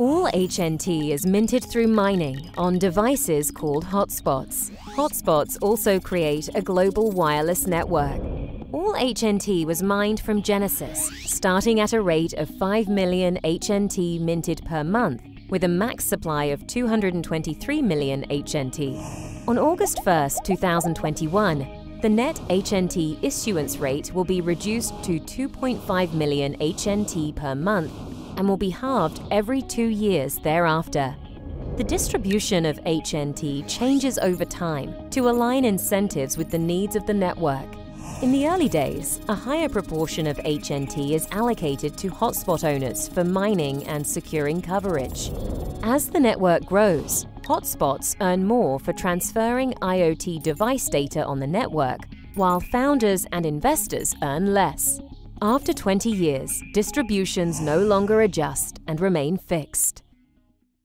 All HNT is minted through mining on devices called hotspots. Hotspots also create a global wireless network. All HNT was mined from Genesis, starting at a rate of 5 million HNT minted per month, with a max supply of 223 million HNT. On August 1, 2021, the net HNT issuance rate will be reduced to 2.5 million HNT per month, and will be halved every 2 years thereafter. The distribution of HNT changes over time to align incentives with the needs of the network. In the early days, a higher proportion of HNT is allocated to hotspot owners for mining and securing coverage. As the network grows, hotspots earn more for transferring IoT device data on the network, while founders and investors earn less. After 20 years, distributions no longer adjust and remain fixed.